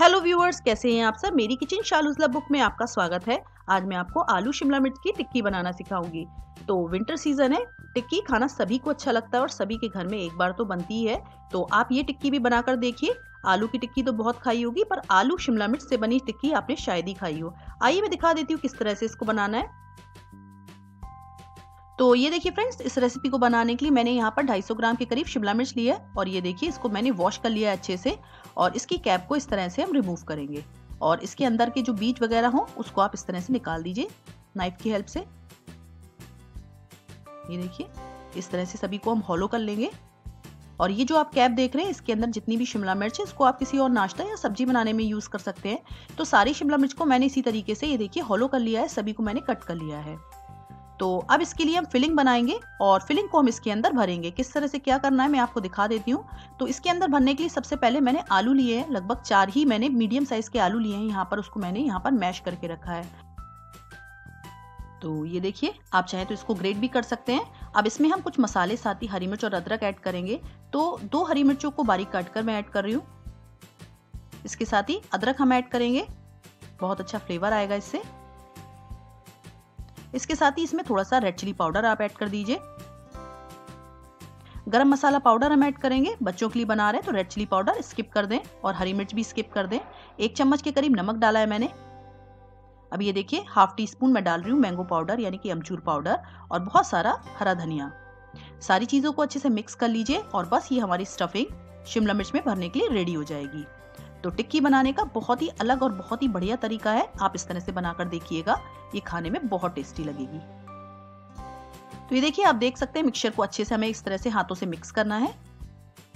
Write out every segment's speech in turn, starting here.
Hello viewers, कैसे हैं आप सब। मेरी किचन शालूज़लव बुक में आपका स्वागत है। आज मैं आपको आलू शिमला मिर्च की टिक्की बनाना सिखाऊंगी। तो विंटर सीजन है, टिक्की खाना सभी को अच्छा लगता है और सभी के घर में एक बार तो बनती है। तो आप ये टिक्की भी बनाकर देखिए। आलू की टिक्की तो बहुत खाई होगी, पर आलू शिमला मिर्च से बनी टिक्की आपने शायद ही खाई हो। आइए मैं दिखा देती हूँ किस तरह से इसको बनाना है। तो ये देखिए फ्रेंड्स, इस रेसिपी को बनाने के लिए मैंने यहाँ पर 250 ग्राम के करीब शिमला मिर्च लिया है और ये देखिए इसको मैंने वॉश कर लिया है अच्छे से। और इसकी कैप को इस तरह से हम रिमूव करेंगे और इसके अंदर के जो बीज वगैरह हो उसको आप इस तरह से निकाल दीजिए नाइफ की हेल्प से। ये देखिए इस तरह से सभी को हम हॉलो कर लेंगे। और ये जो आप कैप देख रहे हैं इसके अंदर जितनी भी शिमला मिर्च है इसको आप किसी और नाश्ता या सब्जी बनाने में यूज़ कर सकते हैं। तो सारी शिमला मिर्च को मैंने इसी तरीके से ये देखिए हॉलो कर लिया है, सभी को मैंने कट कर लिया है। तो अब इसके लिए हम फिलिंग बनाएंगे और फिलिंग को हम इसके अंदर भरेंगे। किस तरह से क्या करना है मैं आपको दिखा देती हूँ। तो इसके अंदर भरने के लिए सबसे पहले मैंने आलू लिए हैं, लगभग 4 ही मैंने मीडियम साइज के आलू लिए हैं यहाँ पर। उसको मैंने यहाँ पर मैश करके रखा है। तो ये देखिए आप चाहें तो इसको ग्रेट भी कर सकते हैं। अब इसमें हम कुछ मसाले, साथ ही हरी मिर्च और अदरक ऐड करेंगे। तो 2 हरी मिर्चों को बारीक काट कर मैं ऐड कर रही हूँ। इसके साथ ही अदरक हम ऐड करेंगे, बहुत अच्छा फ्लेवर आएगा इससे। इसके साथ ही इसमें थोड़ा सा रेड चिली पाउडर आप ऐड कर दीजिए। गरम मसाला पाउडर हम ऐड करेंगे। बच्चों के लिए बना रहे हैं तो रेड चिली पाउडर स्किप कर दें और हरी मिर्च भी स्किप कर दें। 1 चम्मच के करीब नमक डाला है मैंने। अब ये देखिए 1/2 टीस्पून मैं डाल रही हूँ मैंगो पाउडर यानी कि अमचूर पाउडर और बहुत सारा हरा धनिया। सारी चीज़ों को अच्छे से मिक्स कर लीजिए और बस ये हमारी स्टफिंग शिमला मिर्च में भरने के लिए रेडी हो जाएगी। तो टिक्की बनाने का बहुत ही अलग और बहुत ही बढ़िया तरीका है। आप इस तरह से बनाकर देखिएगा, ये खाने में बहुत टेस्टी लगेगी। तो ये देखिए आप देख सकते हैं मिक्सचर को अच्छे से हमें इस तरह से हाथों से मिक्स करना है।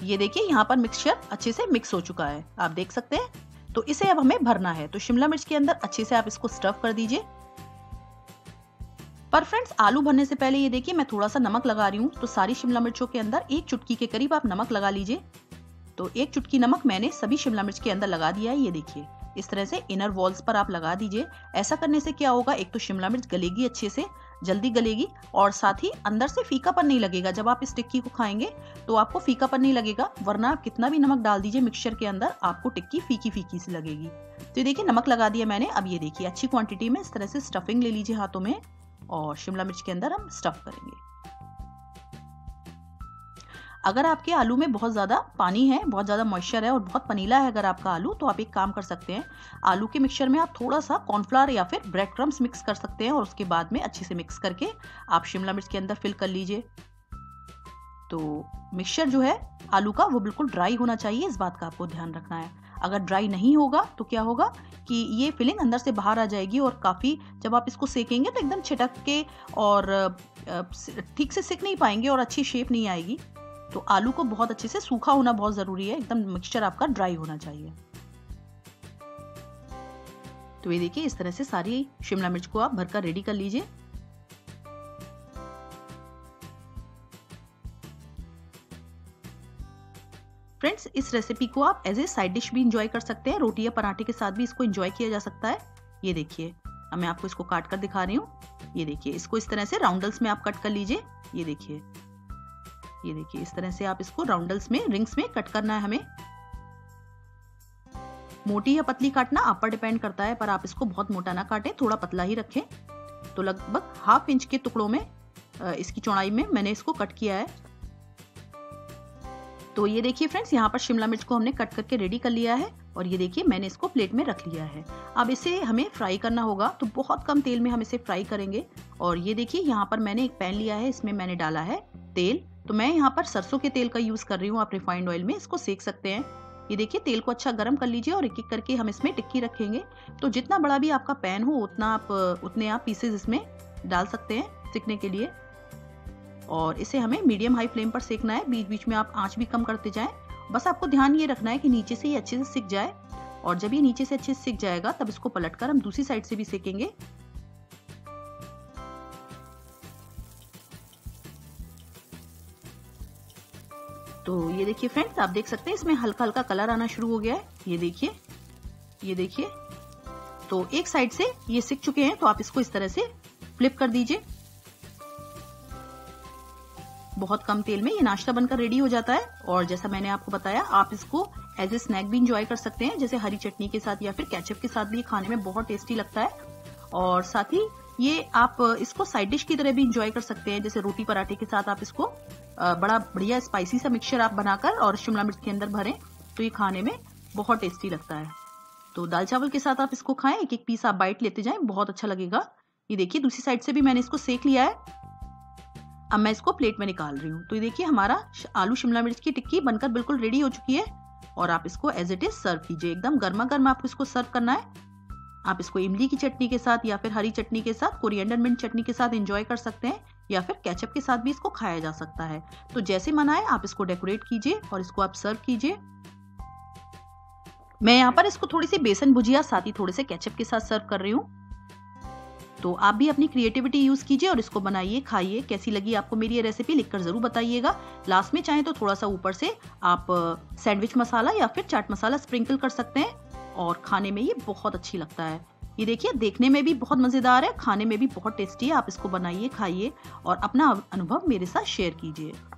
ये देखिए यहाँ पर मिक्सचर अच्छे से मिक्स हो चुका है, आप देख सकते हैं। तो इसे अब हमें भरना है। तो शिमला मिर्च के अंदर अच्छे से आप इसको स्टफ कर दीजिए। पर फ्रेंड्स आलू भरने से पहले ये देखिए मैं थोड़ा सा नमक लगा रही हूँ। तो सारी शिमला मिर्चों के अंदर 1 चुटकी के करीब आप नमक लगा लीजिए। तो 1 चुटकी नमक मैंने सभी शिमला मिर्च के अंदर लगा दिया है। ये देखिए इस तरह से इनर वॉल्स पर आप लगा दीजिए। ऐसा करने से क्या होगा, एक तो शिमला मिर्च गलेगी अच्छे से, जल्दी गलेगी और साथ ही अंदर से फीकापन नहीं लगेगा। जब आप इस टिक्की को खाएंगे तो आपको फीकापन नहीं लगेगा, वरना आप कितना भी नमक डाल दीजिए मिक्सचर के अंदर आपको टिक्की फीकी फीकी सी लगेगी। तो देखिए नमक लगा दिया मैंने। अब ये देखिए अच्छी क्वांटिटी में इस तरह से स्टफिंग ले लीजिए हाथों में और शिमला मिर्च के अंदर हम स्टफ करेंगे। अगर आपके आलू में बहुत ज़्यादा पानी है, बहुत ज़्यादा मॉइस्चर है और बहुत पनीला है अगर आपका आलू, तो आप एक काम कर सकते हैं, आलू के मिक्सचर में आप थोड़ा सा कॉर्नफ्लावर या फिर ब्रेड क्रम्स मिक्स कर सकते हैं और उसके बाद में अच्छे से मिक्स करके आप शिमला मिर्च के अंदर फिल कर लीजिए। तो मिक्सचर जो है आलू का वो बिल्कुल ड्राई होना चाहिए, इस बात का आपको ध्यान रखना है। अगर ड्राई नहीं होगा तो क्या होगा कि ये फिलिंग अंदर से बाहर आ जाएगी और काफ़ी जब आप इसको सेकेंगे तो एकदम छिटक के और ठीक से सेक नहीं पाएंगे और अच्छी शेप नहीं आएगी। तो आलू को बहुत अच्छे से सूखा होना बहुत ज़रूरी है, एकदम मिक्सचर आपका ड्राई होना चाहिए। तो ये देखिए इस तरह से सारी शिमला मिर्च को आप भरकर रेडी कर लीजिए। फ्रेंड्स इस रेसिपी को आप एज ए साइड डिश भी इंजॉय कर सकते हैं, रोटी या पराठे के साथ भी इसको इंजॉय किया जा सकता है। ये देखिए अब मैं आपको इसको काट कर दिखा रही हूँ। ये देखिए इसको इस तरह से राउंडल्स में आप कट कर लीजिए। ये देखिए इस तरह से आप इसको राउंडल्स में, रिंग्स में कट करना है हमें। मोटी या पतली काटना आप पर डिपेंड करता है, पर आप इसको बहुत मोटा ना काटें, थोड़ा पतला ही रखें। तो लगभग 1/2 इंच के टुकड़ों में इसकी चौड़ाई में मैंने इसको कट किया है। तो ये देखिए फ्रेंड्स यहाँ पर शिमला मिर्च को हमने कट करके रेडी कर लिया है और ये देखिए मैंने इसको प्लेट में रख लिया है। अब इसे हमें फ्राई करना होगा, तो बहुत कम तेल में हम इसे फ्राई करेंगे। और ये देखिए यहाँ पर मैंने एक पैन लिया है, इसमें मैंने डाला है तेल। तो मैं यहाँ पर सरसों के तेल का यूज़ कर रही हूँ, आप रिफाइंड ऑयल में इसको सेक सकते हैं। ये देखिए तेल को अच्छा गर्म कर लीजिए और एक एक करके हम इसमें टिक्की रखेंगे। तो जितना बड़ा भी आपका पैन हो उतने आप पीसेस इसमें डाल सकते हैं सेकने के लिए। और इसे हमें मीडियम हाई फ्लेम पर सेकना है, बीच बीच में आप आँच भी कम करते जाएँ। बस आपको ध्यान ये रखना है कि नीचे से ये अच्छे से सिक जाए और जब ये नीचे से अच्छे से सिक जाएगा तब इसको पलट कर हम दूसरी साइड से भी सेकेंगे। तो ये देखिए फ्रेंड्स आप देख सकते हैं इसमें हल्का हल्का कलर आना शुरू हो गया है। ये देखिए तो एक साइड से ये सिक चुके हैं, तो आप इसको इस तरह से फ्लिप कर दीजिए। बहुत कम तेल में ये नाश्ता बनकर रेडी हो जाता है। और जैसा मैंने आपको बताया आप इसको एज ए स्नैक भी इंजॉय कर सकते हैं, जैसे हरी चटनी के साथ या फिर केचप के साथ भी खाने में बहुत टेस्टी लगता है। और साथ ही ये आप इसको साइड डिश की तरह भी इंजॉय कर सकते हैं, जैसे रोटी पराठे के साथ आप इसको बड़ा बढ़िया स्पाइसी सा मिक्सचर आप बनाकर और शिमला मिर्च के अंदर भरें तो ये खाने में बहुत टेस्टी लगता है। तो दाल चावल के साथ आप इसको खाएं, एक एक पीस आप बाइट लेते जाएं, बहुत अच्छा लगेगा। ये देखिए दूसरी साइड से भी मैंने इसको सेक लिया है, अब मैं इसको प्लेट में निकाल रही हूँ। तो ये देखिए हमारा आलू शिमला मिर्च की टिक्की बनकर बिल्कुल रेडी हो चुकी है और आप इसको एज इट इज सर्व कीजिए। एकदम गर्मा गर्म आपको इसको सर्व करना है। आप इसको इमली की चटनी के साथ या फिर हरी चटनी के साथ, कोरिएंडर मिंट चटनी के साथ एंजॉय कर सकते हैं या फिर केचप के साथ भी इसको खाया जा सकता है। तो जैसे मन आए आप इसको डेकोरेट कीजिए और इसको आप सर्व कीजिए। मैं यहाँ पर इसको थोड़ी सी बेसन भुजिया साथ ही थोड़े से केचप के साथ सर्व कर रही हूँ। तो आप भी अपनी क्रिएटिविटी यूज कीजिए और इसको बनाइए, खाइए। कैसी लगी आपको मेरी ये रेसिपी लिखकर जरूर बताइएगा। लास्ट में चाहें तो थोड़ा सा ऊपर से आप सैंडविच मसाला या फिर चाट मसाला स्प्रिंकल कर सकते हैं और खाने में ये बहुत अच्छी लगता है। ये देखिए देखने में भी बहुत मज़ेदार है, खाने में भी बहुत टेस्टी है। आप इसको बनाइए, खाइए और अपना अनुभव मेरे साथ शेयर कीजिए।